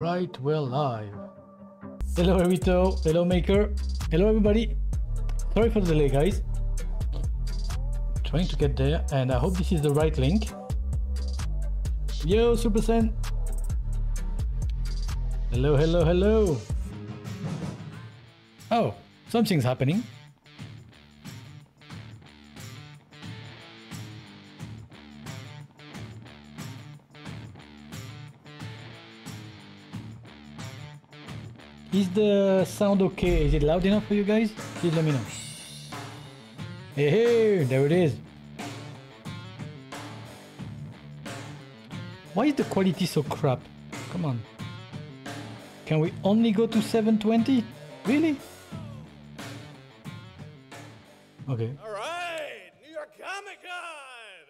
Right, well, live. Hello, Evito. Hello, Maker. Hello, everybody. Sorry for the delay, guys. I'm trying to get there, and I hope this is the right link. Yo, Super Sen. Hello, hello, hello. Oh, something's happening. Is the sound okay? Is it loud enough for you guys? Please let me know. Hey, hey, there it is. Why is the quality so crap? Come on. Can we only go to 720? Really? Okay. All right, New York Comic Con.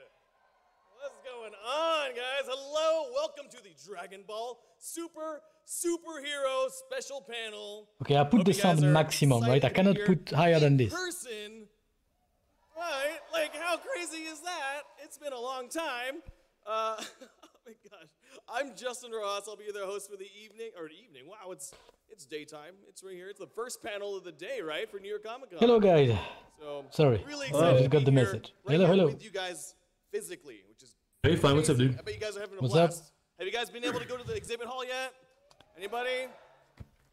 What's going on, guys? Hello, welcome to the Dragon Ball Super Superhero Special Panel. Okay, I put the sound maximum, right? I cannot put higher than this. Person, right? Like, how crazy is that? It's been a long time. Oh my gosh, I'm Justin Ross. I'll be their host for the evening, Wow, it's daytime. It's right here. It's the first panel of the day, right, for New York Comic Con. Hello, guys. So, sorry, really excited. I just got the message. Right, hello, hello. With you guys physically, which is hey, fine. What's up, dude? I bet you guys are having a blast. Have you guys been able to go to the exhibit hall yet? Anybody?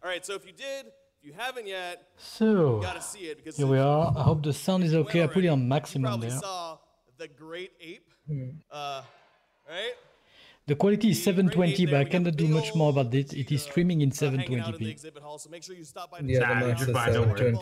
All right, so if you did, if you haven't yet, so you gotta see it because here we are. I hope the sound is okay. I put it on maximum. You probably there. Saw the Great Ape, right? The quality is 720, but I cannot do much more about this. It is streaming in 720p. So make sure you stop by the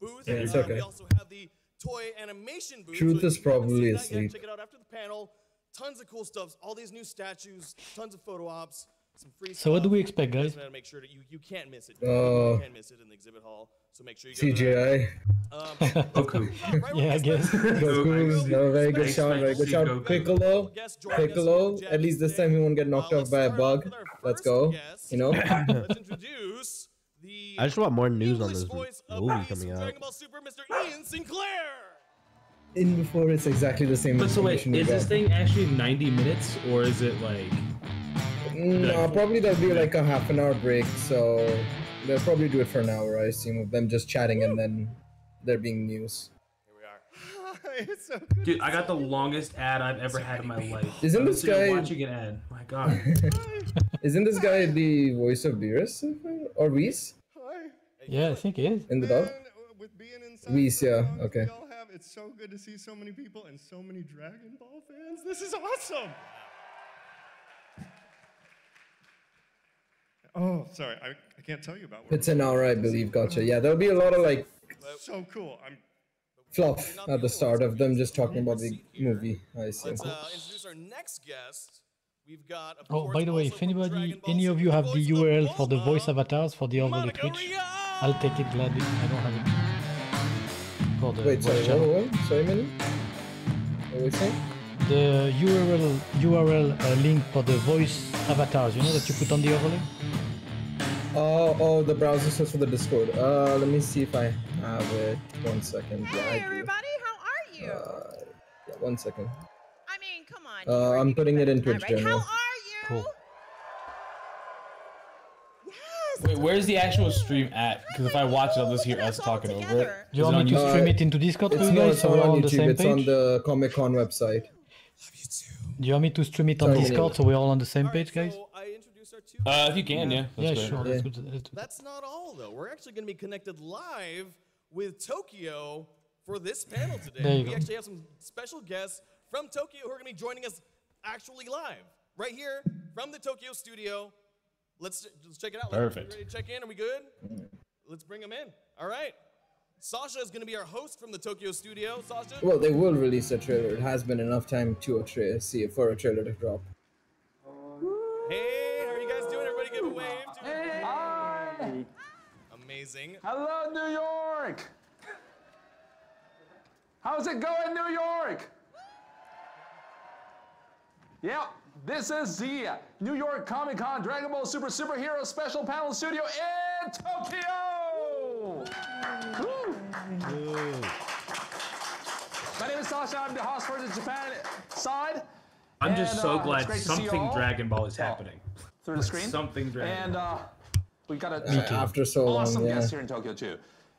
booth. Yeah, it's okay. We also have the Toei Animation booth. Truth is probably asleep. Check it out after the panel. Tons of cool stuff. All these new statues. Tons of photo ops. Some free stuff. So what do we expect, guys? Make sure that you can't miss it. You can't miss it in the exhibit hall. So make sure you CGI. Okay. Yeah, I guess. No, very good shot. Very good shot. Piccolo. Piccolo. At least this time he won't get knocked off by a bug. Let's go. You know. Let's introduce the. I just want more news on this movie coming out. Dragon Ball Super, Mr. Ian Sinclair. In before it's exactly the same. But so wait, is this thing actually 90 minutes or is it like? No, probably there'll be like a half an hour break, so they'll probably do it for an hour, I assume, of them just chatting and then there being news. Here we are. So dude, I got the longest ad I've ever had in my life. Isn't this guy watching an ad? My God. Isn't this guy the voice of Beerus or Whis? Yeah, I think he is. In the dog? Whis, yeah. Okay. It's so good to see so many people and so many Dragon Ball fans. This is awesome. Oh, sorry, I can't tell you about it. It's an hour, I believe. Gotcha. Yeah, there'll be a lot of like so cool. Fluff at the start of them just talking about the movie. I see. Let's introduce our next guest. We've got. Oh, by the way, if anybody, any of you have the URL for the voice avatars for the overlay Twitch, I'll take it gladly. I don't have it. Wait, sorry, Manny? What were you saying? The URL link for the voice avatars, you know, that you put on the overlay? Oh, the browser says for the Discord. Let me see if I have it. 1 second. Hey, everybody, how are you? Yeah, 1 second. I mean, come on. I'm putting it in Twitch General. How are you? Cool. Wait, where's the actual stream at? Because if I watch it, I'll just hear us talking over it. Do you want me to stream it into Discord for you guys? So we're all on the same page? It's on the Comic Con website. Do you want me to stream it on Discord so we're all on the same page, guys? If you can, yeah. Yeah, sure. That's not all, though. We're actually going to be connected live with Tokyo for this panel today. We actually have some special guests from Tokyo who are going to be joining us actually live. Right here from the Tokyo studio. Let's check it out. Perfect. Ready to check in? Are we good? Let's bring them in. All right. Sasha is going to be our host from the Tokyo studio. Sasha? Well, they will release a trailer. It has been enough time to for a trailer to drop. Hey, how are you guys doing? Everybody give a wave. Hey. Hi. Amazing. Hello, New York. How's it going, New York? Yep. This is the New York Comic Con Dragon Ball Super Superhero Special Panel Studio in Tokyo! Woo. Woo. My name is Sasha, I'm the host for the Japan side. I'm just so glad something Dragon Ball is happening. through the screen. And we've got an awesome guest here in Tokyo too.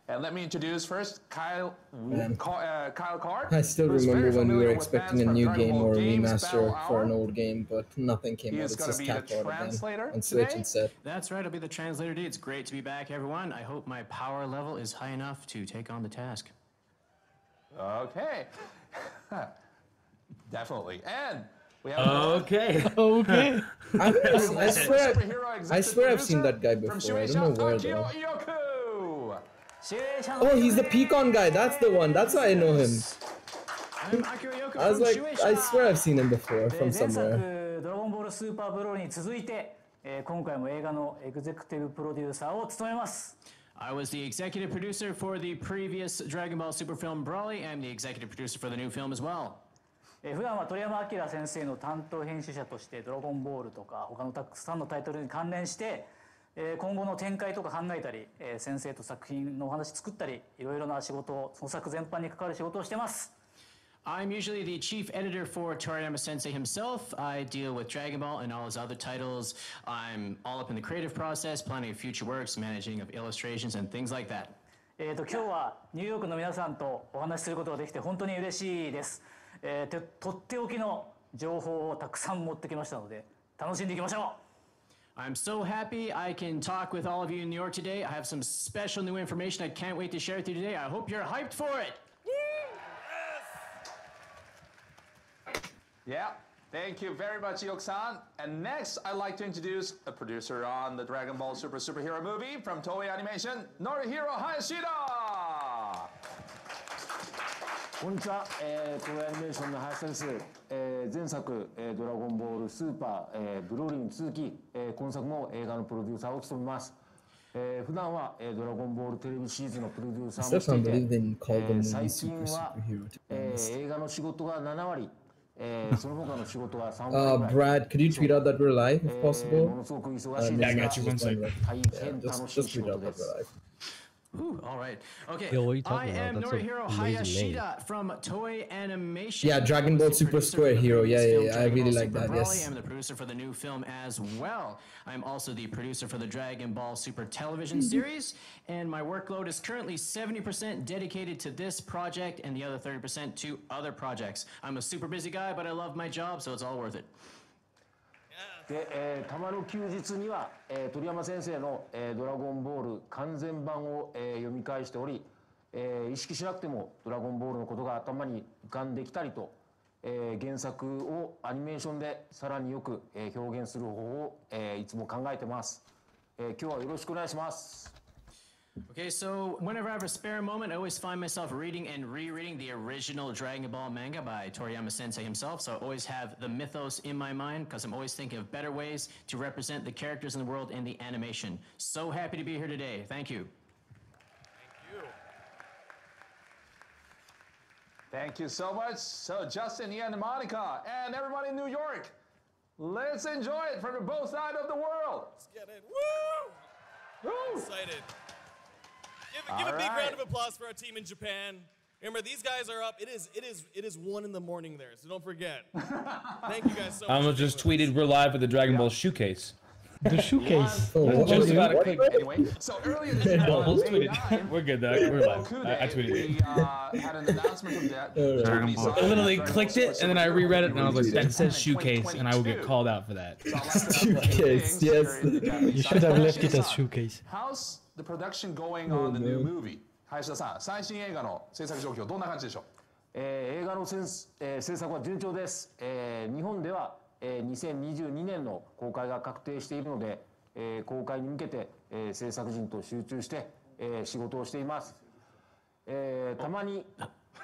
And let me introduce first Kyle Carr. I still remember when we were expecting a new game or a remaster for an old game, but nothing came out. It's just tapped out again on Switch instead. That's right, I'll be the translator today. It's great to be back, everyone. I hope my power level is high enough to take on the task. Okay. Definitely. And we have okay. I swear I've seen that guy before. I don't know where though. Oh, he's the pecan guy. That's the one. That's why I know him. I was like, I swear I've seen him before from somewhere. Dragon Ball Super Proに続いて、今回も映画のエグゼクティブプロデューサーを務めます。I was the executive producer for the previous Dragon Ball Super film Broly. I'm the executive producer for the new film as well. 普段は鳥山明先生の担当編集者としてドラゴンボールとか他のたくさんのタイトルに関連して。今後の展開とか考えたり、先生と作品のお話作ったり、いろいろな仕事を創作全般に関わる仕事をしてます。I'm usually the chief editor for Toriyama Sensei himself. I deal with Dragon Ball and all his other titles. I'm all up in the creative process, planning of future works, managing of illustrations and things like that. 今日はニューヨークの皆さんとお話しすることができて本当に嬉しいです。とっておきの情報をたくさん持ってきましたので、楽しんでいきましょう。I'm so happy I can talk with all of you in New York today. I have some special new information I can't wait to share with you today. I hope you're hyped for it. Yes. Yeah, thank you very much, Yoksan. And next, I'd like to introduce a producer on the Dragon Ball Super Superhero movie from Toei Animation, Norihiro Hayashida. こんにちは、東映アニメーションの林です、前作、ドラゴンボールスーパー、ブロリーに続き、今作も映画のプロデューサーを務めます、普段は、ドラゴンボールテレビシリーズのプロデューサーもしていて、最近は、映画の仕事が7割、その他の仕事が3割ぐらい Brad, could you tweet out that we're live, if possible? ものすごく忙しいですが、大変楽しい仕事ですOoh, all right. Okay. Yo, I am Norihiro Hayashida from Toei Animation. Yeah, Dragon Ball Super Square Hero. Yeah, yeah, yeah. I really like that. Yes. I'm the producer for the new film as well. I'm also the producer for the Dragon Ball Super television series, and my workload is currently 70% dedicated to this project and the other 30% to other projects. I'm a super busy guy, but I love my job, so it's all worth it.で、たまの休日には、鳥山先生の、ドラゴンボール完全版を、読み返しており、意識しなくてもドラゴンボールのことが頭に浮かんできたりと、原作をアニメーションでさらによく、表現する方法を、いつも考えてます、今日はよろしくお願いします。Okay, so whenever I have a spare moment, I always find myself reading and rereading the original Dragon Ball manga by Toriyama Sensei himself. So I always have the mythos in my mind because I'm always thinking of better ways to represent the characters in the world in the animation. So happy to be here today. Thank you. Thank you. Thank you so much. So Justin, Ian, and Monica, and everybody in New York, let's enjoy it from both sides of the world. Let's get it. Woo! Woo! I'm excited.Give a big round of applause for our team in Japan. Remember, these guys are up. It is 1 in the morning there, so don't forget. Thank you guys so much. I almost just tweeted we're live at the Dragon Ball Showcase. The Showcase. Oh, just about a quick anyway. So earlier this morning, we're good though. We're live. I tweeted it. Had an announcement from that. I literally clicked it and then I reread it and I was like, that says Showcase, and I will get called out for that. Showcase. Yes. You should have left it as Showcase. House.The production going on the new movie. Hayashida-san, 最新映画の制作状況どんな感じでしょう？映画の制作は順調です。日本では2022年の公開が確定しているので、公開に向けて制作陣と集中して仕事をしています。たまに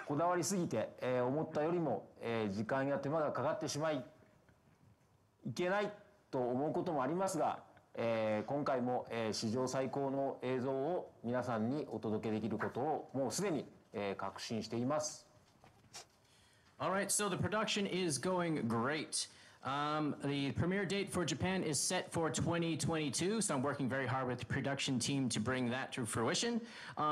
こだわりすぎて思ったよりも時間や手間がかかってしまい、いけないと思うこともありますが。今回も、史上最高の映像を皆さんにお届けできることをもうすでに、確信しています。All right, so the production is going great. The premiere date for Japan is set for 2022, so I'm working very hard with the production team to bring that to fruition.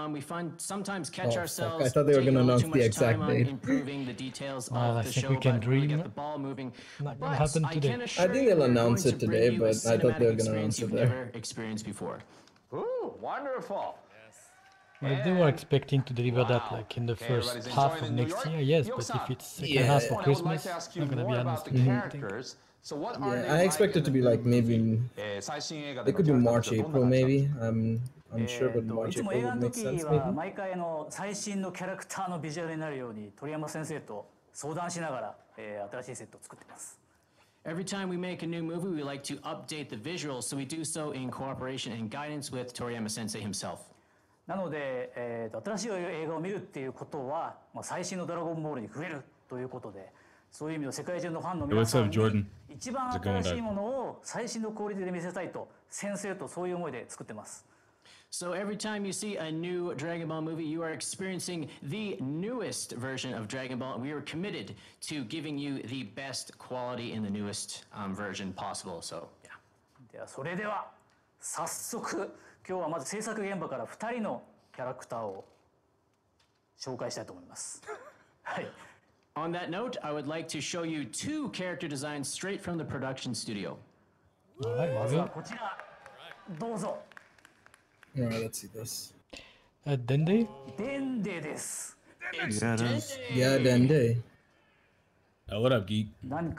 We sometimes catch ourselves. I thought they were going to announce the exact date. Improving the details of the show, but really get the ball moving. Not gonna happen today. I think they'll announce it today, but I thought they were going to announce it there. Experienced before. Ooh, wonderful. But if they were expecting to deliver that like in the first half of next year, yes, but if it's second half for Christmas, it's not going to be honest. So what I expect it to be like maybe, they could do March, April maybe, I'm unsure, but March, April would make sense maybe. Every time we make a new movie, we like to update the visuals, so we do so in cooperation and guidance with Toriyama-sensei himself. Hey, what's up, Jordan? How's it going? So every time you see a new Dragon Ball movie, you are experiencing the newest version of Dragon Ball, and we are committed to giving you the best quality in the newest version possible. So, yeah. On that note, I would like to show you two character designs straight from the production studio. All right, Marvel. All right, let's see this. Dende? Dende desu. Yeah, Dende. Yeah, Dende. What up, geek? I'm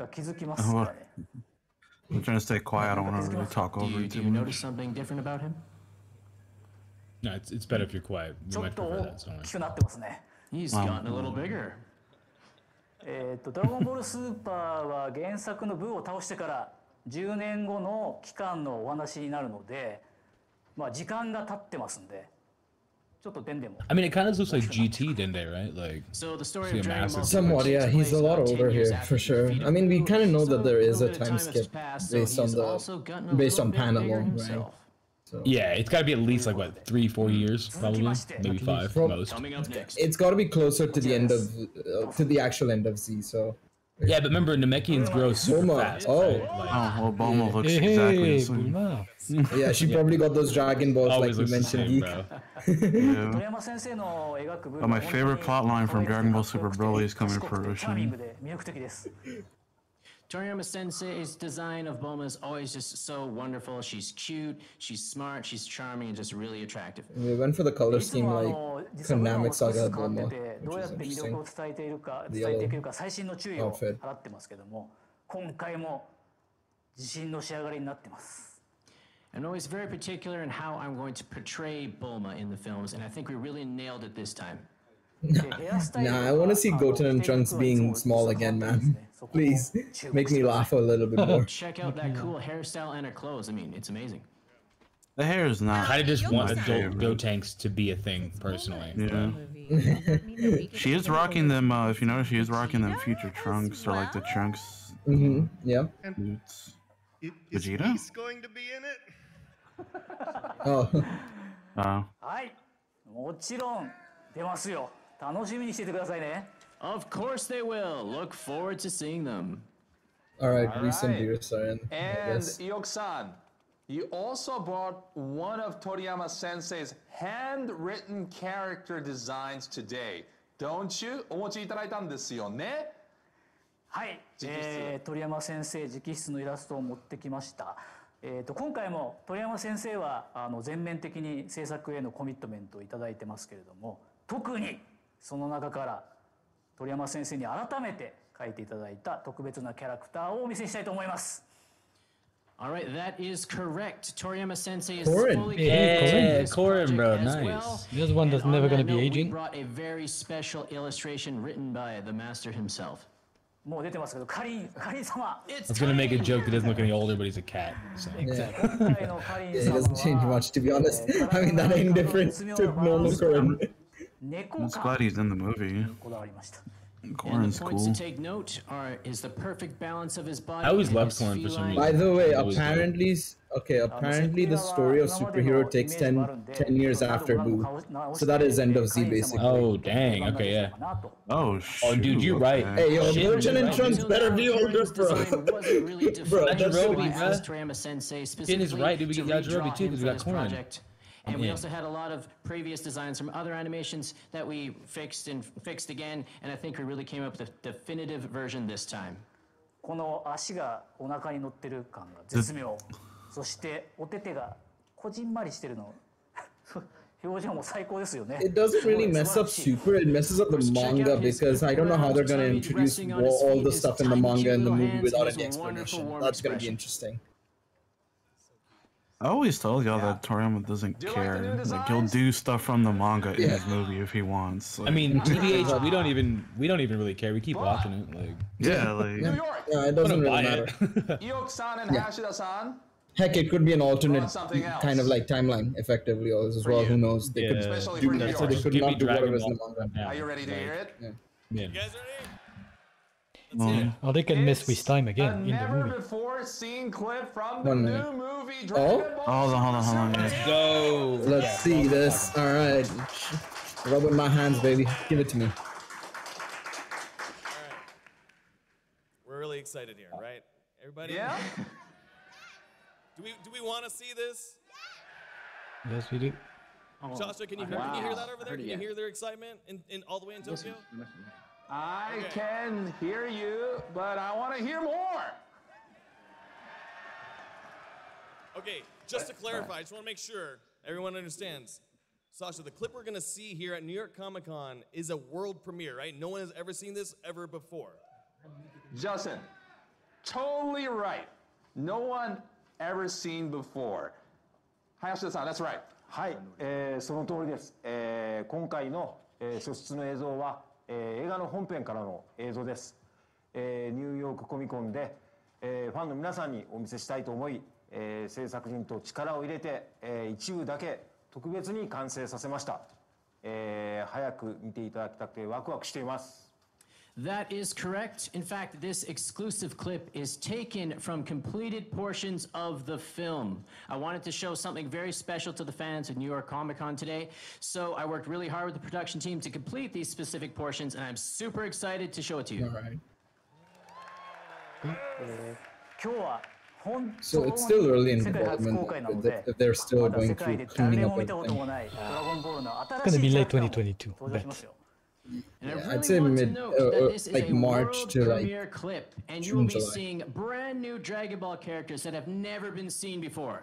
trying to stay quiet. I don't want to really talk over you too much. Do you notice something different about him? No, it's better if you're quiet. You might prefer that. He's gotten a little bigger. Dragon Ball Super は原作の部を倒してから10年後の期間のお話になるので。I mean, it kind of looks like GT Dende, right? Like, so the story of Dragon somewhat, yeah, he's a lot older here, for sure. I mean, we kind of know that there is a time skip based on the, Pan alone, right? So. Yeah, it's got to be at least like, what, 3-4 years, probably? Maybe 5, most. It's got to be closer to the end of, to the actual end of Z, so. Yeah, but remember, Namekians grow super fast. Oh, right? Bulma looks exactly the same. Yeah, she probably got those Dragon Balls like you mentioned. But my favorite plotline from Dragon Ball Super Broly is coming to fruition. Toriyama Sensei's design of Bulma is always just so wonderful. She's cute, she's smart, she's charming, and just really attractive. We went for the color scheme like Konami Saga Bulma, which is interesting. The yellow outfit. I'm always very particular in how I'm going to portray Bulma in the films, and I think we really nailed it this time. Nah, I want to see Goten and Trunks being small again, man. Please make me laugh a little bit more. Check out that cool hairstyle and her clothes. I mean, it's amazing. The hair is not. I just want adult Gotenks to be a thing, personally. Yeah. She is rocking them. If you notice, she is rocking them future Trunks or like the Trunks. Mm-hmm. Yeah. Vegeta. He's going to be in it. Oh. Oh. Of course they will. Look forward to seeing them. All right, recent viewers are in. And Yoksan, you also brought one of Toriyama Sensei's handwritten character designs today, don't you? Toriyama Sensei直筆のイラストを持ってきました。今回もToriyama Senseiは全面的に制作へのコミットメントをいただいてますけれども、特にその中から鳥山先生に改めて描いていただいた特別なキャラクターをお見せしたいと思います。All right, that is correct. Toriyama Sensei is fully Corin, bro, nice. Well. This one that's never going to be aging. Brought a very special illustration written by the master himself. I was going to make a joke that doesn't look any older, but he's a cat. So. Exactly. Yeah, he doesn't change much, to be honest. I mean, that ain't different to normal Corin. I'm just glad he's in the movie. Goran's cool. To take note is the perfect balance of his body. I always loved Goran for some reason. By the way, apparently, apparently the story of Superhero takes 10 years after Buu. So that is end of Z, basically. Oh, dang. Okay, yeah. Oh, shoot. Oh, dude, you're right. Hey, yo, Merchant and Trunks better be older, bro. Bro, Yajirobe, Finn is right, dude. We get Yajirobe, too, because we got Goran. And we also had a lot of previous designs from other animations that we fixed and fixed again, and I think we really came up with the definitive version this time. It doesn't really mess up Super, it messes up the manga, because I don't know how they're going to introduce all the stuff in the manga and the movie without any explanation. That's going to be interesting. I always told y'all that Toriyama doesn't care. Like, he'll do stuff from the manga in his movie if he wants. Like, I mean, TBH, we don't even really care. We keep watching it. Like, yeah, like New York. It doesn't really matter. Yoksan and Hayashida-san. Heck, it could be an alternate kind of like timeline, effectively, as well. Who knows? They could do that, so they could not do whatever's in the manga. Are you ready to hear it? Yeah. You guys ready? Oh, they can miss with time again in the movie. Before seen clip from the new movie Dragon Ball. Oh, hold on. Let's go. Let's see this. All right. Rub it in my hands, baby. Give it to me. All right. We're really excited here, right? Everybody? Yeah. Do we want to see this? Yes, we do. Sasha, can you hear that over there? Can you hear their excitement in all the way in Tokyo? I can hear you, but I want to hear more. Okay, just to clarify, I just want to make sure everyone understands. Sasha, the clip we're going to see here at New York Comic Con is a world premiere, right? No one has ever seen this ever before. Justin, totally right. No one ever seen before. Hayashida-san, that's right. はい、その通りです。今回の素質の映像は 映画の本編からの映像です。ニューヨークコミコンでファンの皆さんにお見せしたいと思い、制作陣と力を入れて一部だけ特別に完成させました。早く見ていただきたくてワクワクしています。 That is correct. In fact, this exclusive clip is taken from completed portions of the film. I wanted to show something very special to the fans of New York Comic Con today, so I worked really hard with the production team to complete these specific portions, and I'm super excited to show it to you. All right. So it's still early in development, if they're still going through cleaning up everything. It's going to be late 2022, I bet. And I really say like March to like clip, and you will be seeing brand new Dragon Ball characters that have never been seen before.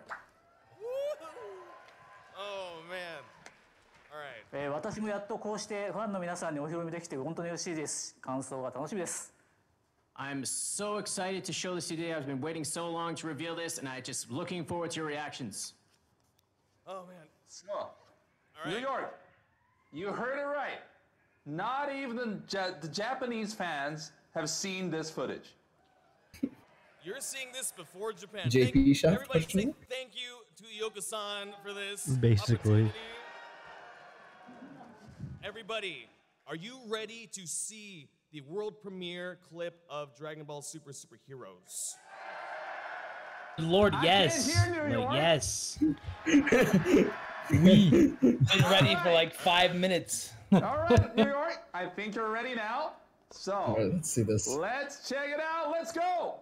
Oh man! All right. I'm so excited to show this today. I've been waiting so long to reveal this, and I'm just looking forward to your reactions. Oh man! All right. New York, you heard it right. Not even the Japanese fans have seen this footage. You're seeing this before Japan. Thank you to Yoko-san for this. Basically. Everybody, are you ready to see the world premiere clip of Dragon Ball Super Superheroes? Lord, yes. Lord, yes. We've been ready for like 5 minutes. All right, New York, I think you're ready now. So, right, let's see this. Let's check it out. Let's go.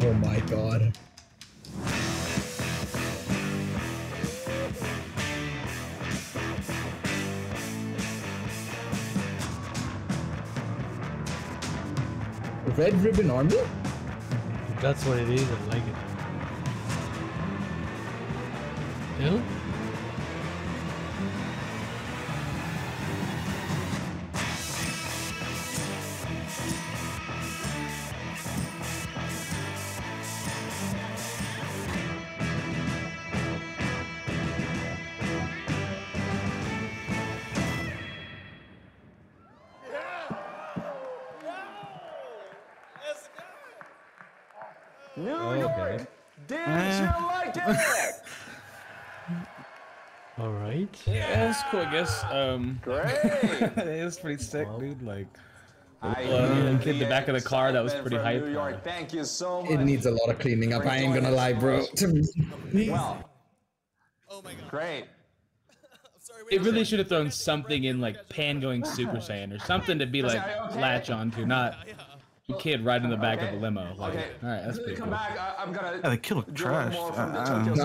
Oh my God. Red Ribbon Army? That's what it is, I like it. Yeah? New York, did you like it? right? Yeah, that's cool, I guess. Great. It was pretty sick, dude. Like, in the back of the car, that was pretty hype. New York. Thank you so much. It needs a lot of cleaning up. I ain't gonna lie, bro. Well, oh my god. Great. It really should have thrown something in, like Pan going Super Saiyan or something to be like latch onto, not a kid right in the back of a limo. Like, all right, that's pretty cool. Yeah, they killed trash. You know,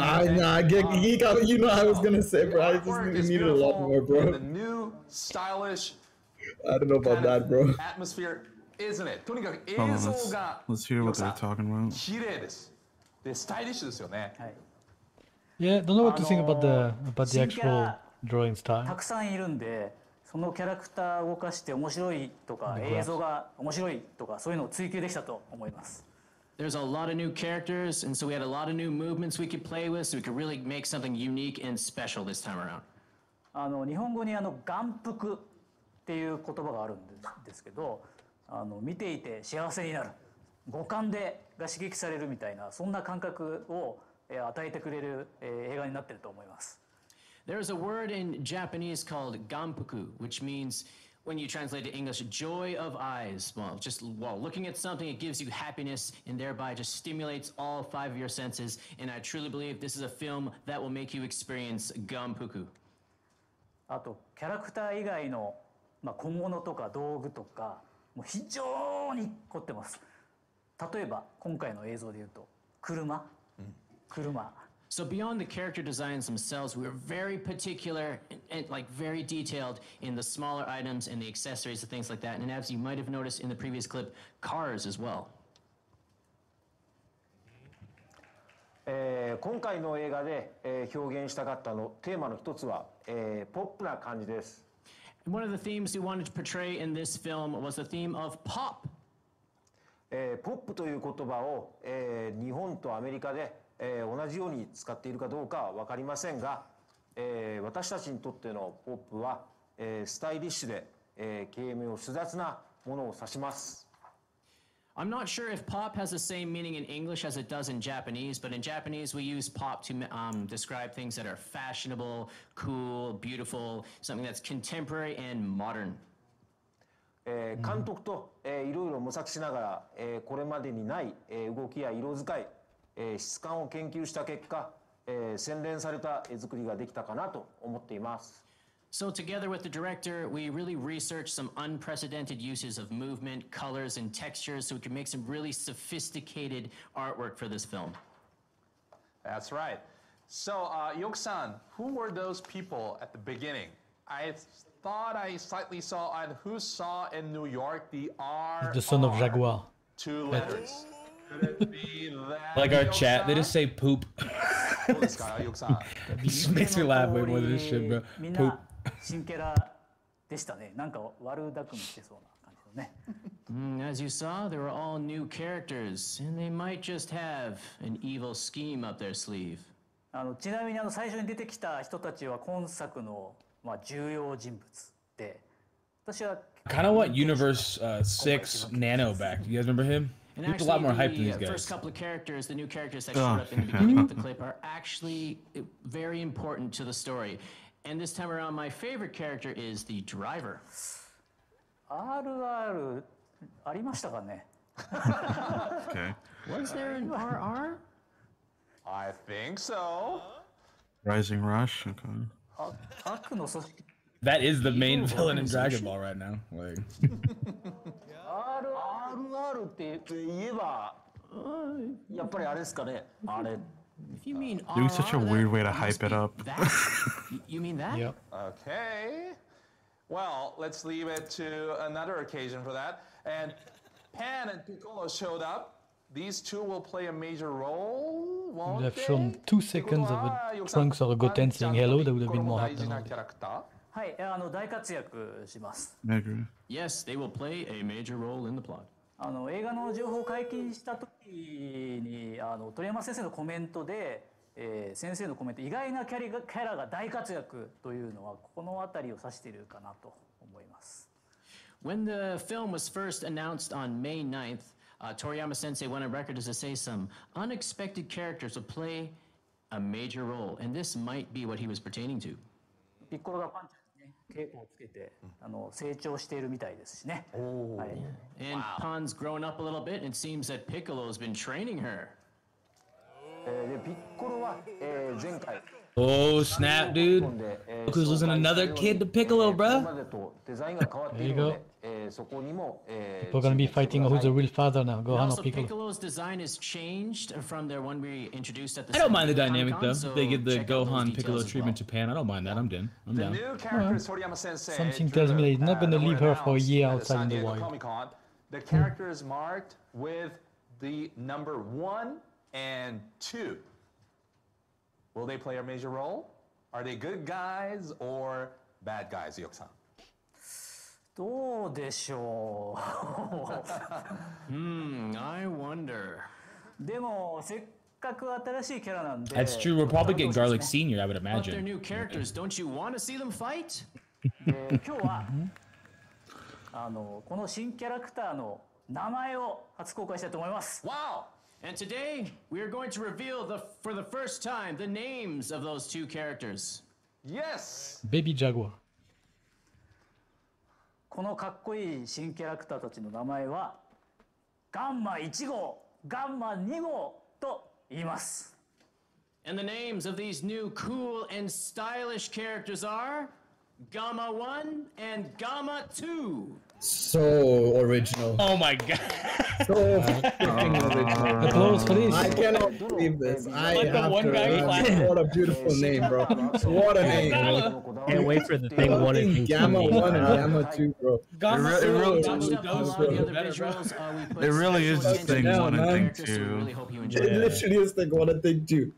I was gonna say, bro. I just needed a lot more, bro. The new stylish. I don't know about that, bro. Atmosphere, isn't it? Let's hear what they're talking about. Yeah, don't know what to think about the actual drawing style. There's a lot of new characters, and so we had a lot of new movements we could play with, so we could really make something unique and special this time around. There is a word in Japanese called ganpuku, which means, when you translate to English, joy of eyes. Well, just while looking at something, it gives you happiness and thereby just stimulates all 5 of your senses. And I truly believe this is a film that will make you experience ganpuku. So beyond the character designs themselves, we were very particular and like very detailed in the smaller items and the accessories and things like that. And as you might have noticed in the previous clip, cars as well. And one of the themes we wanted to portray in this film was the theme of pop. I'm not sure if pop has the same meaning in English as it does in Japanese, but in Japanese we use pop to describe things that are fashionable, cool, beautiful, something that's contemporary and modern. So together with the director, we really researched some unprecedented uses of movement, colors, and textures so we can make some really sophisticated artwork for this film. That's right. So, Yoksan, who were those people at the beginning? I thought I slightly saw on who saw in New York the R. The son of Jaguar. 2 letters. Could it be that like our chat, they just say poop. It just makes me laugh way more than this shit, bro. Poop. As you saw, they were all new characters, and they might just have an evil scheme up their sleeve. Kind of what Universe 6 Nano back. Do you guys remember him? And actually, a lot more hype than these guys. First couple of characters, the new characters that showed up in the beginning of the clip are actually very important to the story. And this time around, my favorite character is the driver. RR, okay. Was there an RR? I think so. Rising Rush. Okay. That is the main villain in Dragon Ball right now. Like. If you mean RR, such a weird way to hype it up. You mean that? Yep. Okay. Well, let's leave it to another occasion for that. And Pan and Piccolo showed up. These two will play a major role, won't they? Would have shown 2 seconds of a Trunks or a Goten saying hello. That would have been more hype than all that. I agree. Yes, they will play a major role in the plot. When the film was first announced on May 9th, Toriyama-sensei went on record to say some unexpected characters will play a major role, and this might be what he was pertaining to. ピッコロがパンチですね。稽古をつけて、あの成長しているみたいですしね。はい。And Pon's grown up a little bit, and it seems that Piccolo's been training her. でピッコロは前回。Oh snap, dude! Goku's losing another kid to Piccolo, bruh. There you go. People are gonna be fighting who's the real father now. Gohan or Piccolo. Piccolo's design is changed from the one we introduced at the. I don't mind the dynamic though. They get the Gohan Piccolo treatment in Japan. I don't mind that. I'm down. I'm down. Something tells me he's not gonna leave her for a year outside in the wild. The character is marked with the number 1 and 2. Will they play a major role? Are they good guys or bad guys, Yoksan? どうでしょう。I wonder. でもせっかく新しいキャラなんで。That's true. We'll probably get Garlic Senior, I would imagine. But they're new characters. Don't you want to see them fight? 今日はあのこの新キャラクターの名前を初公開したいと思います。Wow! And today, we are going to reveal for the first time the names of those two characters. Yes! Baby Jaguar. このかっこいい新キャラクターたちの名前はガンマ1号、ガンマ2号と言います。And the names of these new cool and stylish characters are Gamma One and Gamma Two. So original. Oh my god. So fucking original. Applause for this. I cannot believe this. I have to. What a beautiful name, bro. What a name. Can't wait for the thing one and thing. Gamma One and Gamma Two, bro. It really is just thing one and thing two. It literally is thing one and thing two.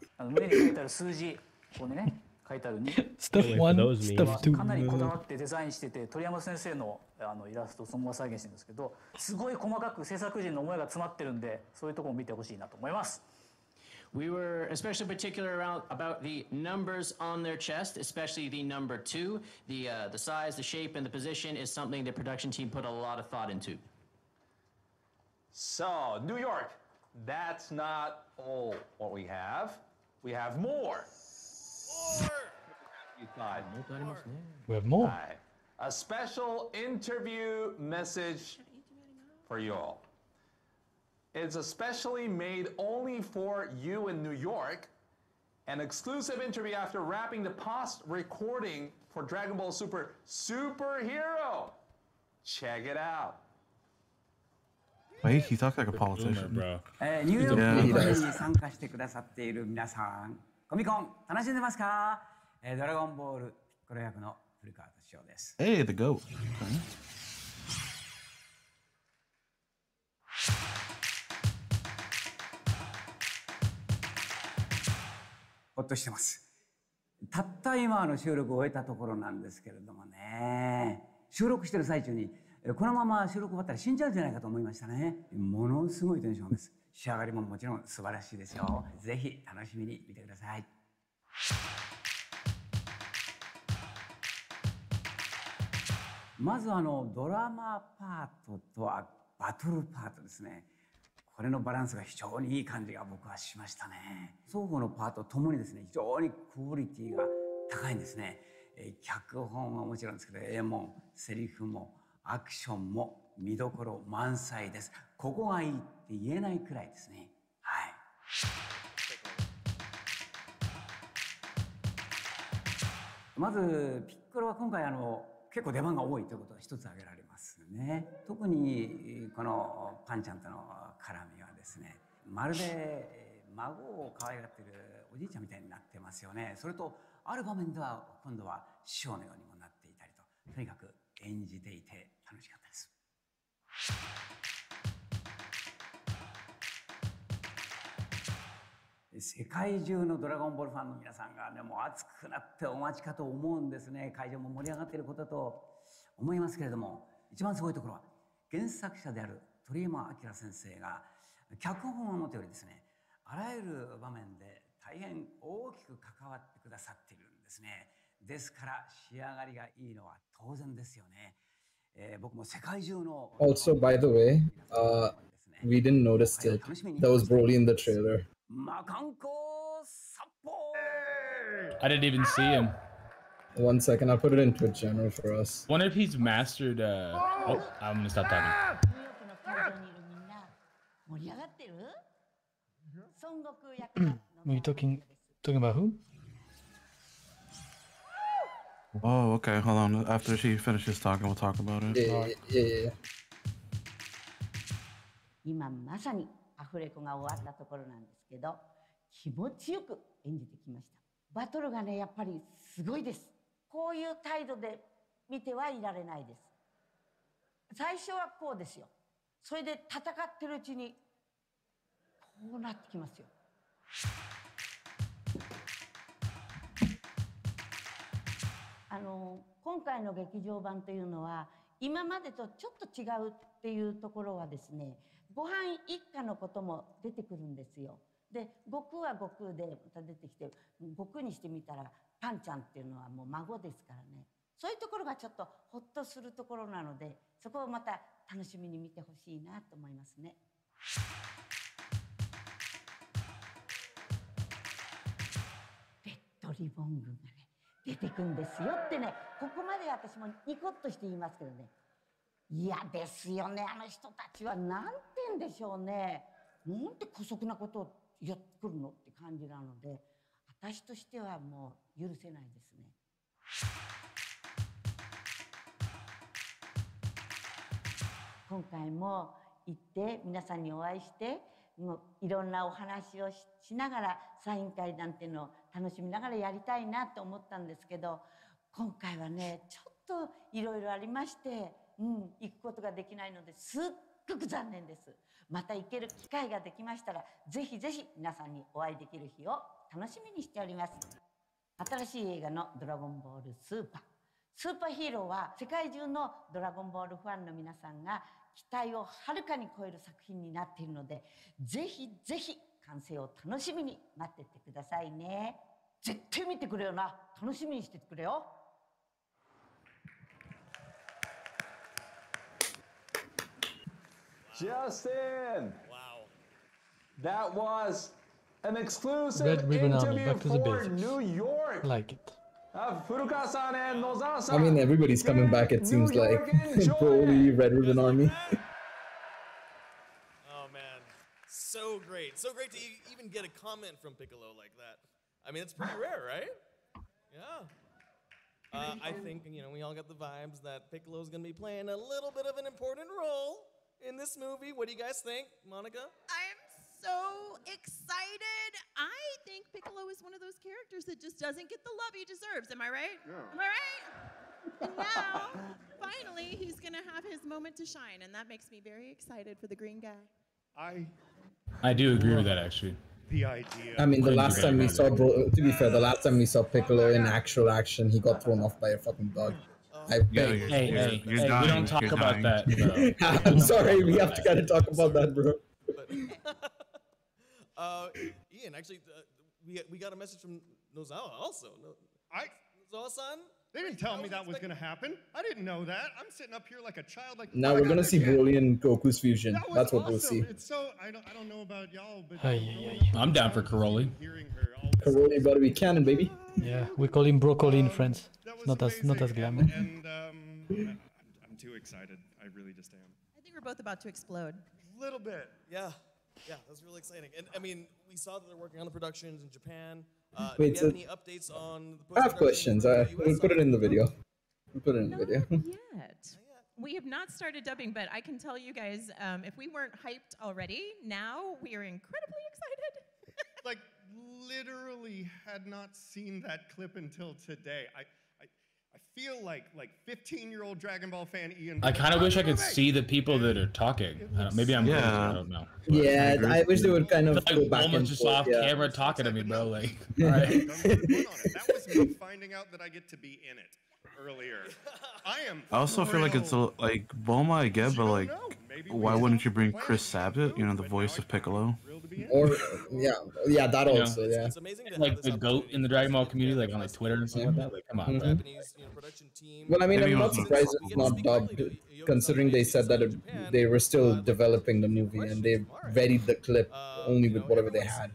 Stuff one, stuff two. かなりこだわってデザインしてて、鳥山先生のあのイラストをそのまま再現してるんですけど、すごい細かく制作陣の思いが詰まってるんで、そういうところも見てほしいなと思います。We were especially particular about the numbers on their chest, especially the number 2. The size, the shape, and the position is something the production team put a lot of thought into. So New York, that's not all what we have. We have more. We have more. A special interview message for you all. It's especially made only for you in New York. An exclusive interview after wrapping the post recording for Dragon Ball Super Superhero. Check it out. Wait, he talks like a politician, bro. New York に参加してくださっている皆さん。コミコン楽しんでますか？ドラゴンボールピッコロ役の古川敏夫です。Hey, the goat.ほっとしてます。たった今の収録を終えたところなんですけれどもね。収録してる最中にこのまま収録終わったら死んじゃうんじゃないかと思いましたね。ものすごいテンションです。仕上がりももちろん素晴らしいですよ。ぜひ楽しみに見てください。まずあのドラマパートとはバトルパートですね。これのバランスが非常にいい感じが僕はしましたね。双方のパートともにですね、非常にクオリティが高いんですね。脚本はもちろんですけど、絵もセリフもアクションも。見どころ満載です。ここがいいって言えないくらいですね。はい。まずピッコロは今回あの結構出番が多いということが一つ挙げられますね。特にこのパンちゃんとの絡みはですね、まるで孫を可愛がっているおじいちゃんみたいになってますよね。それとある場面では今度は師匠のようにもなっていたりと、とにかく演じていて楽しかったです。世界中のドラゴンボールファンの皆さんがね、もう熱くなってお待ちかと思うんですね。会場も盛り上がっていることだと思いますけれども、一番すごいところは原作者である鳥山明先生が脚本を持っておりですね、あらゆる場面で大変大きく関わってくださっているんですね。ですから仕上がりがいいのは当然ですよね。Also, by the way, we didn't notice till that was Broly in the trailer. I didn't even see him. 1 second, I'll put it in Twitch general for us. Wonder if he's mastered. Oh, I'm gonna stop talking. Are you talking about who? Oh, okay. Hold on. After she finishes talking, we'll talk about it. Yeah. Justin! Wow. That was an exclusive interview for New York. I like it. Furukawa-san and Nozawa-san. I mean, everybody's coming back, it seems like. Holy Red Ribbon Army. Oh, man. So great. So great to even get a comment from Piccolo like that. I mean, it's pretty rare, right? Yeah. I think, you know, we all got the vibes that Piccolo's going to be playing a little bit of an important role in this movie. What do you guys think, Monica? I'm so excited. I think Piccolo is one of those characters that just doesn't get the love he deserves. Am I right? Yeah. Am I right? And now, finally, he's going to have his moment to shine, and that makes me very excited for the green guy. I do agree with that, actually. The idea. I mean, the last time we saw, bro, to be fair, the last time we saw Piccolo in actual action, he got thrown off by a fucking dog. Hey, we don't talk about that, bro. I'm sorry, we have to kind of talk about that, bro. Ian, actually, we got a message from Nozawa also. Nozawa-san? They didn't tell me that was going to happen. I didn't know that. I'm sitting up here like a child. Like, now we're going to see Broly and Goku's fusion. That's what we'll see. It's so, I don't know about y'all, but... I'm down for Caroli. Caroli gotta be canon, baby. Yeah, we call him Broccoli in France. Not as glamorous. And I'm too excited. I really just am. I think we're both about to explode. A little bit. Yeah, that's really exciting. And I mean, we saw that they're working on the productions in Japan. Wait, do you have any updates on the I have questions. We'll put it in the video. Not yet. We have not started dubbing, but I can tell you guys, if we weren't hyped already, now we are incredibly excited. Like, literally had not seen that clip until today. I feel like 15-year-old Dragon Ball fan Ian. I kind of wish I could see the people that are talking. Maybe I'm close, I don't know. Yeah, I wish they would kind of go back and just off camera talking to me, bro. Like, all right. That was me finding out that I get to be in it earlier. I also feel like it's a, like Bulma, I get, but like, why wouldn't you bring Chris Sabat? You know, the voice of Piccolo. Or yeah, that also. It's amazing to like the GOAT in the Dragon Ball community, like on like Twitter and stuff like that. Like, come on. Well, I mean, I'm not surprised it's not dubbed, considering they said that they were still developing the movie and they varied the clip only with whatever they had.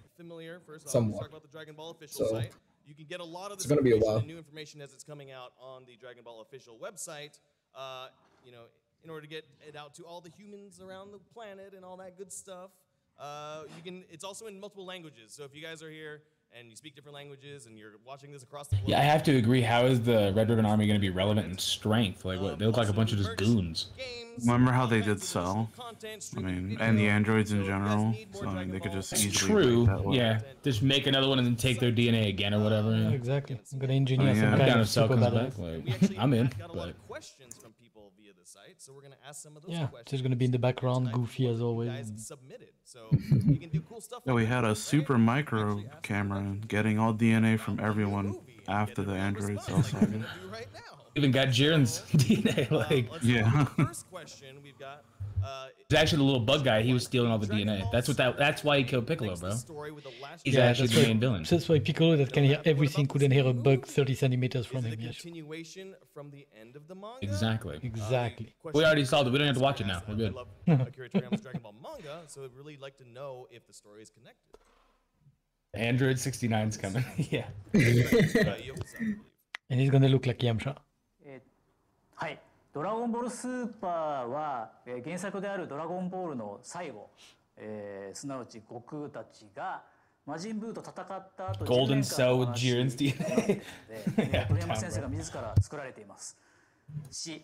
Somewhat. So. You can get a lot of this new information as it's coming out on the Dragon Ball official website, you know, in order to get it out to all the humans around the planet and all that good stuff. You can. It's also in multiple languages, so if you guys are here and you speak different languages and you're watching this across the globe. Yeah, I have to agree. How is the Red Ribbon Army going to be relevant in strength? Like, what, they look like a bunch of just goons. Remember how they did Cell? I mean, and the androids in general. So, I mean, they could just easily make that one. Yeah, just make another one and then take their DNA again or whatever. Yeah, exactly. I'm gonna engineer some kind of Cell comes back. Like, I'm in. Got a lot of questions from people via the site, so we're gonna ask some of those questions. Yeah, just gonna be in the background, goofy as always. Yeah, we had a super micro camera getting all DNA from everyone after the androids also. Even got Jiren's DNA, like, yeah. First question we've got, it's actually the little bug guy. He was stealing all the DNA. That's what that's why he killed Piccolo, bro. He's actually the main villain. That's why Piccolo, that can hear everything, couldn't hear a bug 30 centimeters from him. Continuation from the end of the manga? Exactly. Exactly. We already solved it. We don't have to watch it now. We're good. I love Akira Toriyama's Dragon Ball manga, so I'd really like to know if the story is connected. Android 69's coming. Yeah. And he's gonna look like Yamcha. ドラゴンボールスーパーは原作であるドラゴンボールの最後、すなわち悟空たちが魔人ブーと戦った後、ゴールデンセル with Jiren's DNA で、鳥山先生が自ら作られていますし、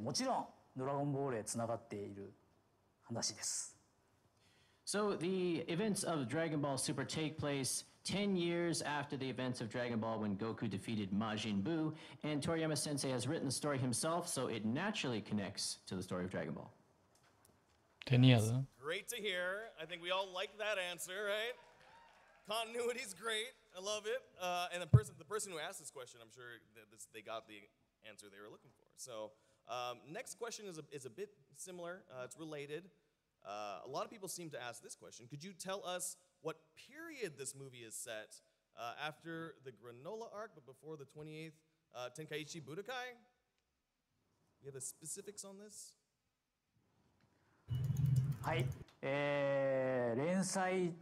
もちろんドラゴンボールへ繋がっている話です。 So the events of Dragon Ball Super take place 10 years after the events of Dragon Ball when Goku defeated Majin Buu, and Toriyama Sensei has written the story himself, so it naturally connects to the story of Dragon Ball. 10 years, huh? Great to hear. I think we all like that answer, right? Continuity's great. I love it. And the person who asked this question, I'm sure that they got the answer they were looking for. So next question is a bit similar. It's related. A lot of people seem to ask this question. Could you tell us what period this movie is set after the Granola Arc, but before the 28th Tenkaichi Budokai? You have the specifics on this? はい、連載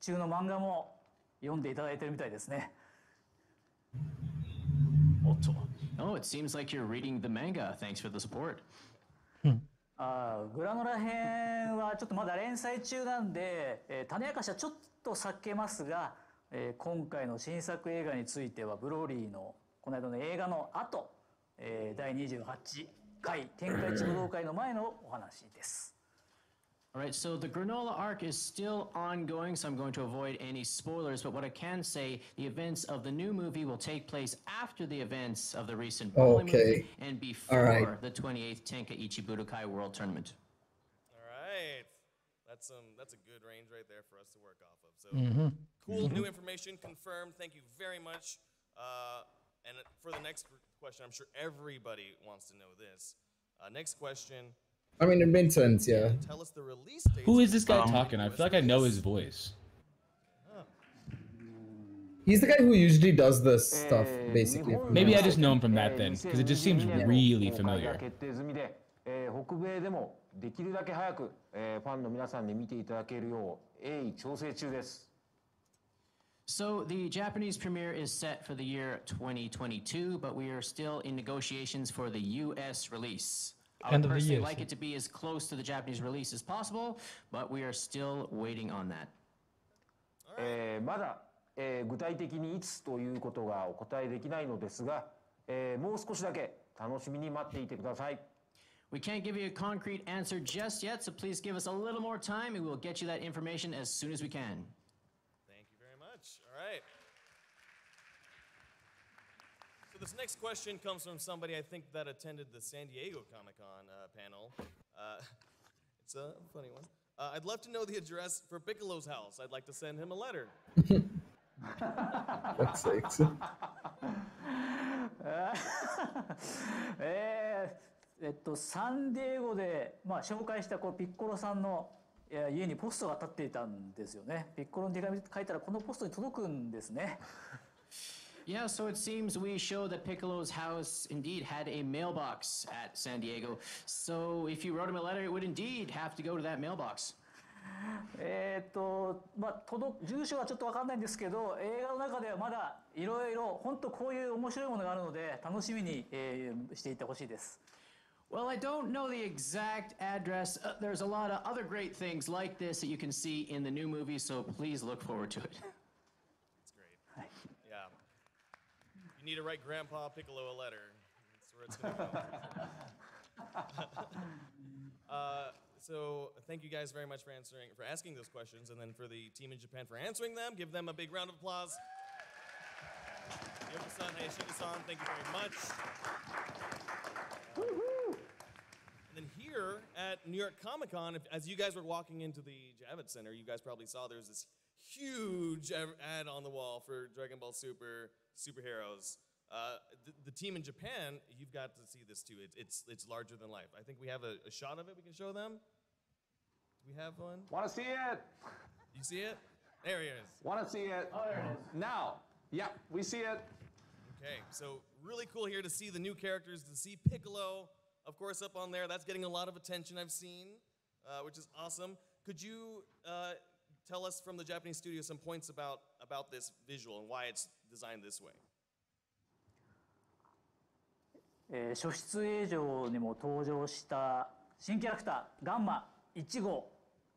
中の漫画も読んでいただいてるみたいですね。おっと。Oh, it seems like you're reading the manga. Thanks for the support. グラノラ編はちょっとまだ連載中なんで、種明かしはちょっと避けますが、今回の新作映画についてはブローリーのこの間の映画の後、第28回天下一武道会の前のお話です。 All right, so the Granola arc is still ongoing, so I'm going to avoid any spoilers, but what I can say, the events of the new movie will take place after the events of the recent movie and before the 28th Tenkaichi Budokai World Tournament. All right. That's a good range right there for us to work off of. So cool new information confirmed. Thank you very much. And for the next question, I'm sure everybody wants to know this. Next question. I mean, it made sense, yeah. Who is this guy talking? I feel like I know his voice. He's the guy who usually does this stuff, basically. Maybe I just know him from that then, because it just seems really familiar. So the Japanese premiere is set for the year 2022, but we are still in negotiations for the U.S. release. I would personally like it to be as close to the Japanese release as possible, but we are still waiting on that. We can't give you a concrete answer just yet, so please give us a little more time, and we'll get you that information as soon as we can. Thank you very much. All right. This next question comes from somebody I think that attended the San Diego Comic Con panel. It's a funny one. I'd love to know the address for Piccolo's house. I'd like to send him a letter. That's sexy. サンディエゴでまあ紹介したこうピッコロさんの家にポストが立っていたんですよね。ピッコロの手紙書いたらこのポストに届くんですね。Yeah, so it seems we show that Piccolo's house indeed had a mailbox at San Diego. So if you wrote him a letter, it would indeed have to go to that mailbox. 住所はちょっと分かんないんですけど、映画の中ではまだいろいろ本当こういう面白いものがあるので楽しみに、していってほしいです。Well, I don't know the exact address. There's a lot of other great things like this that you can see in the new movie, so please look forward to it. That's great. Yeah. You need to write Grandpa Piccolo a letter. That's where it's going to go. So thank you guys very much for asking those questions, and then for the team in Japan for answering them. Give them a big round of applause. Yoksan, Hayashida-san, thank you very much. Woo-hoo! And then here at New York Comic Con, as you guys were walking into the Javits Center, you guys probably saw there's this huge ad on the wall for Dragon Ball Super, superheroes. The team in Japan, you've got to see this too. It's larger than life. I think we have a shot of it we can show them. Do we have one? Want to see it? You see it? There he is. Want to see it? Oh, there it is. Now. Yep, we see it. Okay, so really cool here to see the new characters, to see Piccolo. Of course, up on there, that's getting a lot of attention I've seen, which is awesome. Could you tell us from the Japanese studio some points about this visual and why it's designed this way? 初出映像にも登場した新キャラクターガンマ1号、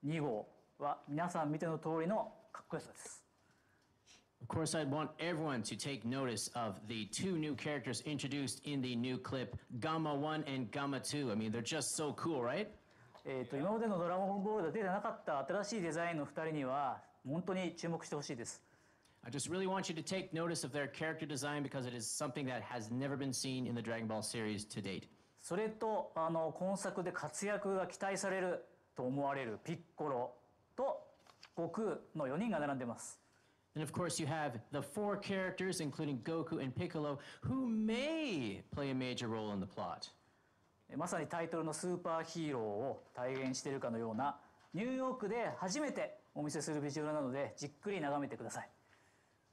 2号は皆さん見ての通りのかっこよさです。Of course, I'd want everyone to take notice of the two new characters introduced in the new clip, Gamma One and Gamma Two. I mean, they're just so cool, right? 今までのドラゴンボールで出てなかった新しいデザインの2人には本当に注目してほしいです。I just really want you to take notice of their character design because it is something that has never been seen in the Dragon Ball series to date. それと今作で活躍が期待されると思われるピッコロと悟空の4人が並んでます。And of course, you have the four characters, including Goku and Piccolo, who may play a major role in the plot. まさにタイトルのスーパーヒーローを体現しているかのようなニューヨークで初めてお見せするビジュアルなのでじっくり眺めてください。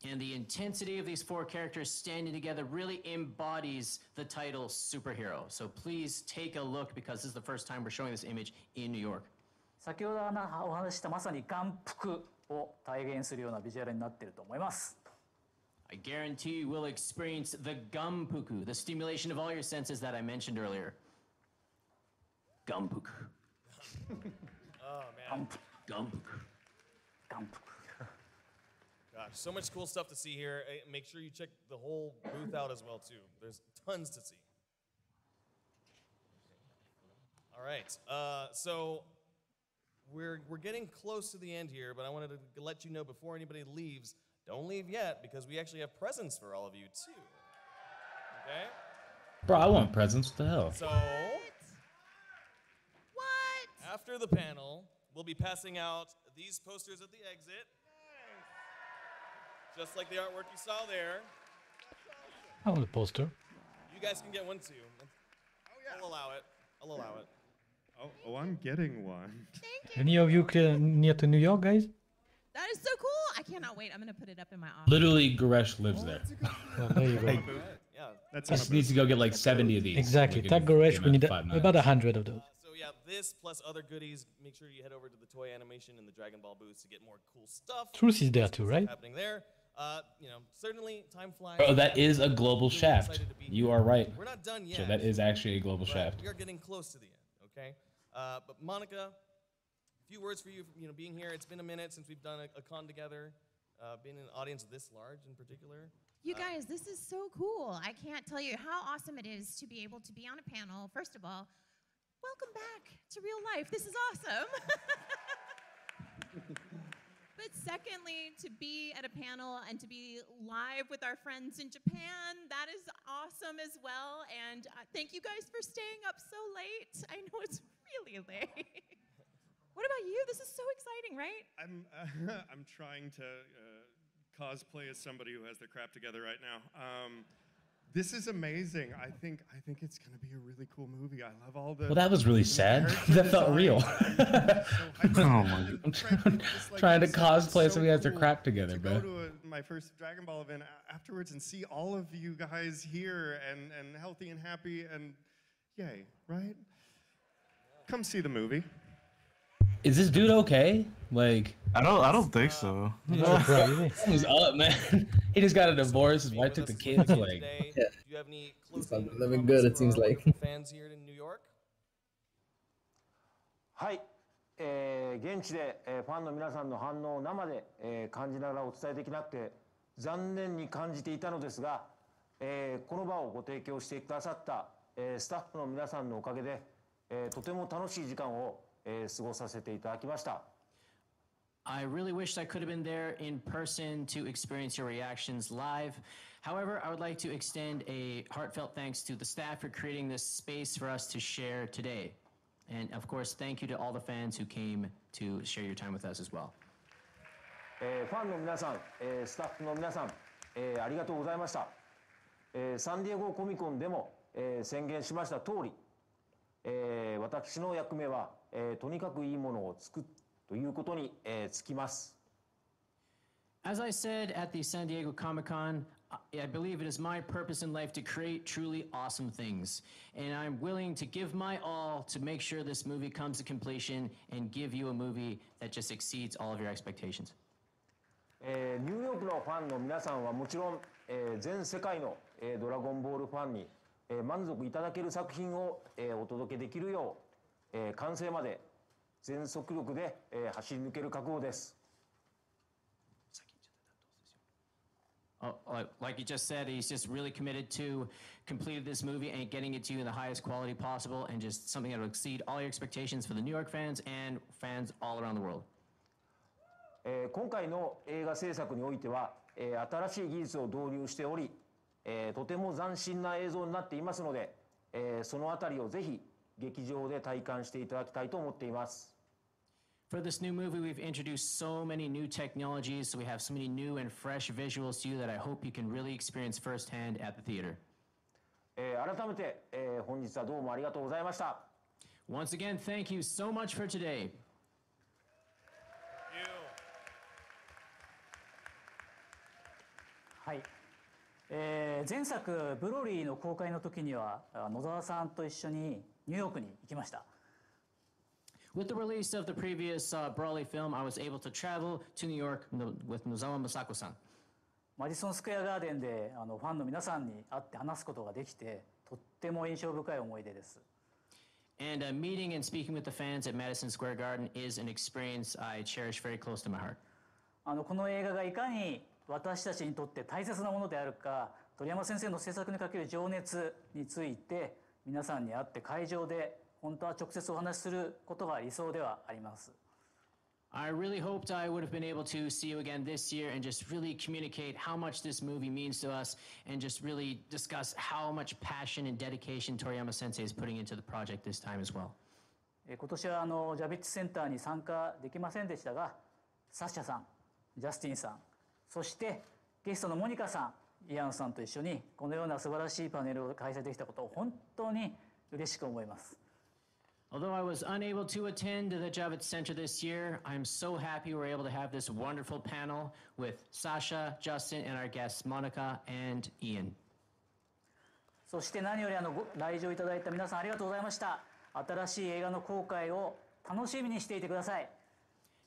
And the intensity of these four characters standing together really embodies the title superhero. So please take a look because this is the first time we're showing this image in New York. 先ほどお話したまさに眼福を体現するようなビジュアルになっていると思います。I guarantee you will experience the ganpuku, the stimulation of all your senses that I mentioned earlier. Ganpuku. Oh man. Ganpuku. Ganpuku. Gosh, so much cool stuff to see here. Make sure you check the whole booth out as well too. There's tons to see. All right. So We're getting close to the end here, but I wanted to let you know before anybody leaves, don't leave yet, because we actually have presents for all of you, too. Okay? Bro, I want presents. What the hell? So, what? After the panel, we'll be passing out these posters at the exit. Nice. Just like the artwork you saw there. I want a poster. You guys can get one, too. Oh, yeah. I'll allow it. I'll allow it. Oh, I'm getting one. Thank you. Any of you near to New York, guys? That is so cool. I cannot wait. I'm going to put it up in my office. Literally, Goresh lives there. Oh, there you go. Yeah, that's just needs to go get like 70 of these. Exactly. Tag Goresh, we need about 100 of those. So yeah, this plus other goodies. Make sure you head over to the Toei Animation and the Dragon Ball booths to get more cool stuff. Truth is there too, right? Happening there. You know, certainly time flies. Oh, that is a global shaft. You are right. We're not done yet. So that is actually a global shaft. We are getting close to the end. Okay, but Monica, a few words for you, being here. It's been a minute since we've done a con together, being in an audience this large in particular. You guys, this is so cool. I can't tell you how awesome it is to be able to be on a panel. First of all, welcome back to real life. This is awesome. But secondly, to be at a panel and to be live with our friends in Japan, that is awesome as well. And thank you guys for staying up so late. I know it's really late. What about you? This is so exciting, right? I'm trying to cosplay as somebody who has their crap together right now. This is amazing. I think it's going to be a really cool movie. I love all the. Well, that was really sad. That felt real. Trying to cosplay so we had their crap together, bro. Go to my first Dragon Ball event afterwards and see all of you guys here and healthy and happy and yay, right? Come see the movie. is this dude okay? Like, I don't think so. He's up, man. He just got a divorce. His wife took the kids. Like, yeah. You have any living good, it seems like. Fans here in New York. Hi. 現地でファンの皆さんの反応を生で感じながらお伝えできなくて残念に感じていたのですが、この場をご提供してくださったスタッフの皆さんのおかげでとても楽しい時間を過ごさせていただきました。 I really wished I could have been there in person to experience your reactions live. However, I would like to extend a heartfelt thanks to the staff for creating this space for us to share today. And of course, thank you to all the fans who came to share your time with us as well. ファンの皆さん、スタッフの皆さん、ありがとうございました。サンディエゴコミコンでも宣言しました通り、私の役目はとにかくいいものを作るということにつきます。 As I said at the San Diego Comic-Con, I believe it is my purpose in life to create truly awesome things. And I'm willing to give my all to make sure this movie comes to completion and give you a movie that just exceeds all of your expectations. ニューヨークのファンの皆さんはもちろん、全世界のドラゴンボールファンに満足いただける作品をお届けできるよう、完成まで全速力で走り抜ける覚悟です。 Like you just said, he's just really committed to completing this movie and getting it to you in the highest quality possible and just something that will exceed all your expectations for the New York fans and fans all around the world. 今回の映画制作においては、新しい技術を導入しており、とても斬新な映像になっていますので、そのあたりをぜひ劇場で体感していただきたいと思っています。 For this new movie, we've introduced so many new technologies, so we have so many new and fresh visuals to you that I hope you can really experience firsthand at the theater. Once again, thank you so much for today. Hi. 前作ブロリーの公開の時には野沢さんと一緒にニューヨークに行きました。 With the release of the previous Brawley film, I was able to travel to New York with Nozawa Masako-san. Madison Square Garden でファンの皆さんに会って話すことができて、とっても印象深い思い出です。 And meeting and speaking with the fans at Madison Square Garden is an experience I cherish very close to my heart. この映画がいかに私たちにとって大切なものであるか、鳥山先生の制作にかける情熱について皆さんに会って会場で。 I really hoped I would have been able to see you again this year and just really communicate how much this movie means to us and just really discuss how much passion and dedication Toriyama Sensei is putting into the project this time as well. 今年はJavits Center に参加できませんでしたが、Sasha さん、Justin さん、そしてゲストのモニカさん、イアンさんと一緒にこのような素晴らしいパネルを開催できたことを本当に嬉しく思います。 Although I was unable to attend the Javits Center this year, I'm so happy we're able to have this wonderful panel with Sasha, Justin, and our guests Monica and Ian. そして何より来場いただいた皆さんありがとうございました。新しい映画の公開を楽しみにしていてください。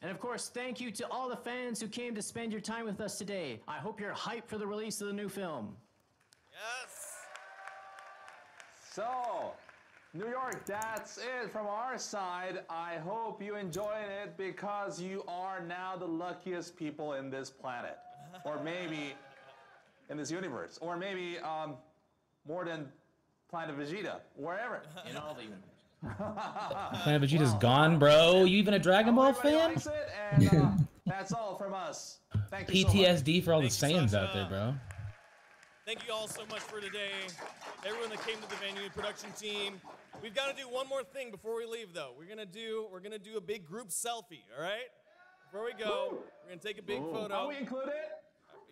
And of course, thank you to all the fans who came to spend your time with us today. I hope you're hyped for the release of the new film. Yes. So. New York, that's it from our side. I hope you enjoyed it because you are now the luckiest people in this planet. Or maybe in this universe. Or maybe more than Planet Vegeta, wherever. In all the universe. Planet Vegeta's gone, bro. You even a Dragon Ball fan? Likes it, and, that's all from us. Thank you PTSD so for all Thank the Saiyans out there, bro. Thank you all so much for today. Everyone that came to the venue, production team. We've got to do one more thing before we leave, though. We're gonna do a big group selfie. All right. Before we go, we're gonna take a big photo. Are we included?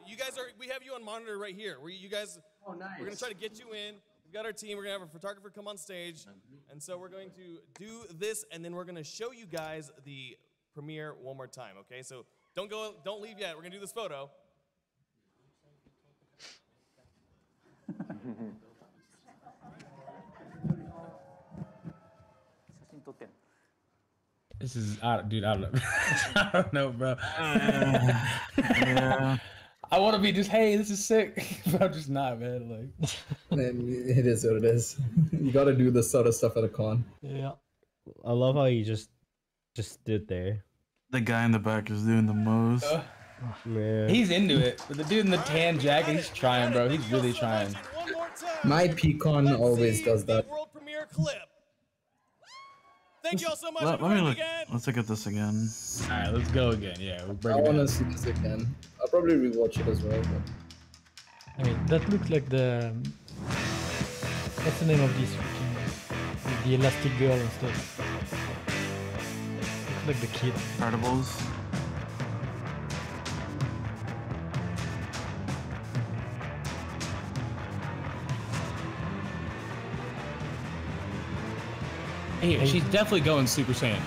You guys are. We have you on monitor right here. You guys. Oh, nice. We're gonna try to get you in. We've got our team. We're gonna have a photographer come on stage, and so we're going to do this, and then we're gonna show you guys the premiere one more time. Okay. So don't go. Don't leave yet. We're gonna do this photo. This is, dude, I don't know. I don't know, bro. Yeah. I want to be just, hey, this is sick, but I'm just not, man. Like, man, it is what it is. You got to do the sort of stuff at a con. Yeah. I love how you just stood there. The guy in the back is doing the most. Man. He's into it. But the dude in the tan jacket, he's trying, bro. He's really trying. My P-Con always does that. World premiere clip. Thank y'all so much. Let me look. Let's look at this again. All right, let's go again. Yeah, we'll break it down. I want to see this again. I'll probably rewatch it as well. But... I mean, that looks like the. What's the name of this? The Elastic Girl and stuff. Looks like the kid. Incredibles. Here, she's definitely going Super Saiyan.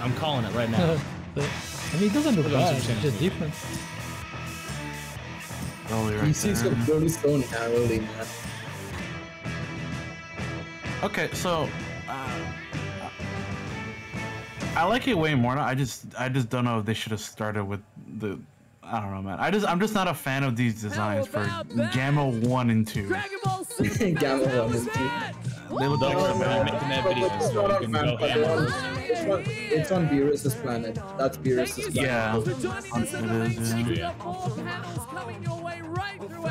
I'm calling it right now. I mean, it doesn't look bad. It's just different. Right, you see some really stone arrowly, man. Okay, so I like it way more now. I just don't know if they should have started with the. I don't know, man. I'm just not a fan of these designs for Gamma 1 and 2. Dragon Ball Super. Gamma 1 and 2. Little dogs are making that video. It's on Beerus's planet. That's Beerus's planet. Yeah. It is, yeah.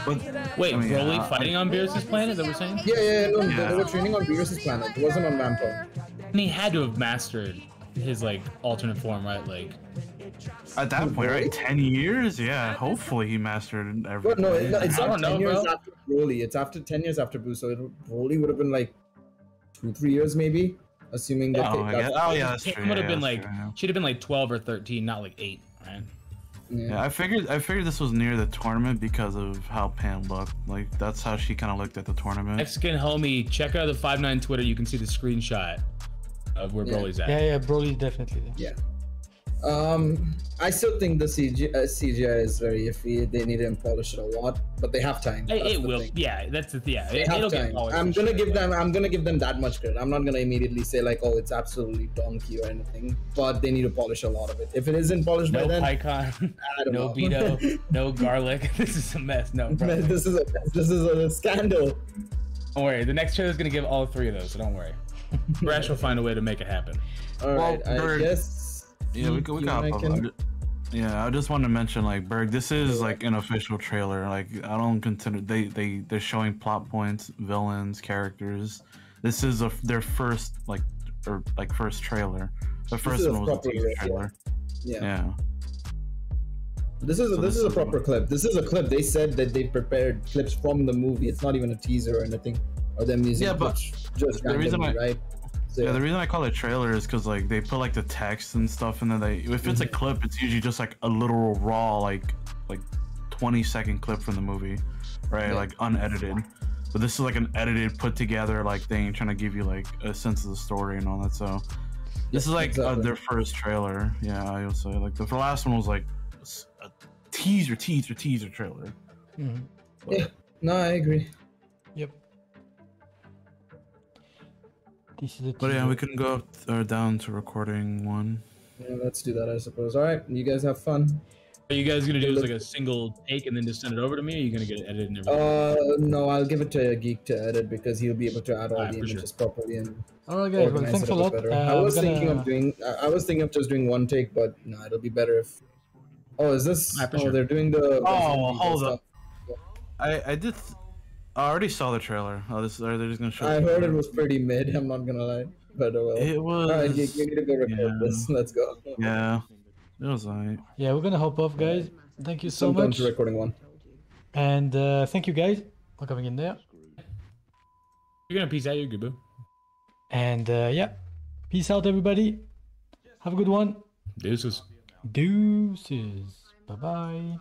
But, wait, were we fighting on Beerus's planet? Is that what we're saying? Yeah, no, yeah. They were training on Beerus's planet. It wasn't on Vampa. And he had to have mastered his, like, alternate form, right? Like, at that point, right? 10 years? Yeah, hopefully he mastered everything. No, it's not 10 years after Broly. It's after 10 years after Buu, so Broly would have been like 2-3 years maybe, assuming that. Yeah, that's true. It would have been like, she'd have been like 12 or 13, not like 8, right? Yeah, I figured this was near the tournament because of how Pan looked. Like, that's how she kind of looked at the tournament. Mexican homie, check out the 59 Twitter. You can see the screenshot of where Broly's at. Yeah, Broly's definitely there. Yeah. I still think the CGI is very iffy. They need to polish it a lot, but they have time. It will. Thing. Yeah, that's it. Yeah, it'll get polished. I'm gonna give them that much credit. I'm not gonna immediately say like, oh, it's absolutely donkey or anything. But they need to polish a lot of it. If it isn't polished by then, no PyCon, no Beto, no garlic. This is a mess. No, bro. This is a mess. This is a scandal. Don't worry. The next show is gonna give all three of those. So don't worry. Brash will find a way to make it happen. All right. I guess. Yeah, I just wanted to mention, like, Berg, this is like an official trailer. Like, I don't consider they're showing plot points, villains, characters. This is their first first trailer. The first one was a teaser trailer. Yeah. This is a proper clip. This is a clip. They said that they prepared clips from the movie. It's not even a teaser or anything. Or them using just the reason right. Yeah, the reason I call it trailer is because, like, they put like the text and stuff, and then if it's a clip, it's usually just like a literal raw like 20-second clip from the movie, right? Yeah. Like unedited. But this is like an edited, put together like thing, trying to give you like a sense of the story and all that. So this is like their first trailer. Yeah, I also like the last one was like a teaser trailer. Mm-hmm. Yeah, no, I agree. Yep. But yeah, we can go up or down to recording one. Yeah, let's do that, I suppose. All right, you guys have fun. Are you guys gonna do like a single take and then just send it over to me? Or are you gonna get it edited and everything? No, I'll give it to a geek to edit because he'll be able to add all the images properly and. All right, guys. Well, thanks a lot. I was thinking of just doing one take, but no, it'll be better if. Oh, is this? They're doing the. Oh, hold up. Yeah. I did. I already saw the trailer. Oh, they're just gonna show. I heard it was pretty mid. I'm not gonna lie, but well. It was. All right, you need to go record this. Let's go. Yeah, it was alright. Yeah, we're gonna hop off, guys. Thank you so much. Recording one. And thank you guys for coming in there. You're gonna peace out, you Gubu. And yeah, peace out, everybody. Have a good one. Deuces. Bye bye.